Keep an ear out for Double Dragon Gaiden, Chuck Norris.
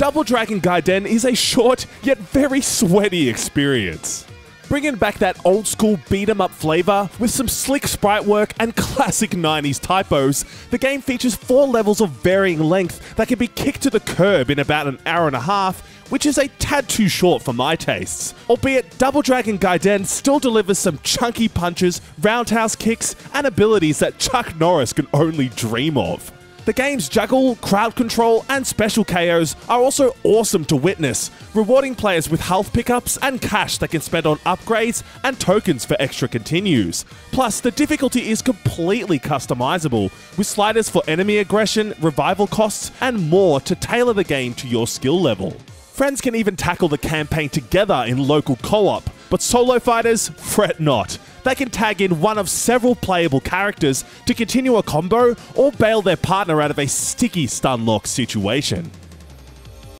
Double Dragon Gaiden is a short, yet very sweaty experience. Bringing back that old school beat-em-up flavour with some slick sprite work and classic 90s typos, the game features 4 levels of varying length that can be kicked to the curb in about an hour and a half, which is a tad too short for my tastes. Albeit, Double Dragon Gaiden still delivers some chunky punches, roundhouse kicks, and abilities that Chuck Norris can only dream of. The game's juggle, crowd control, and special KOs are also awesome to witness, rewarding players with health pickups and cash they can spend on upgrades and tokens for extra continues. Plus, the difficulty is completely customizable, with sliders for enemy aggression, revival costs, and more to tailor the game to your skill level. Friends can even tackle the campaign together in local co-op, but solo fighters, fret not. They can tag in one of several playable characters to continue a combo or bail their partner out of a sticky stun lock situation.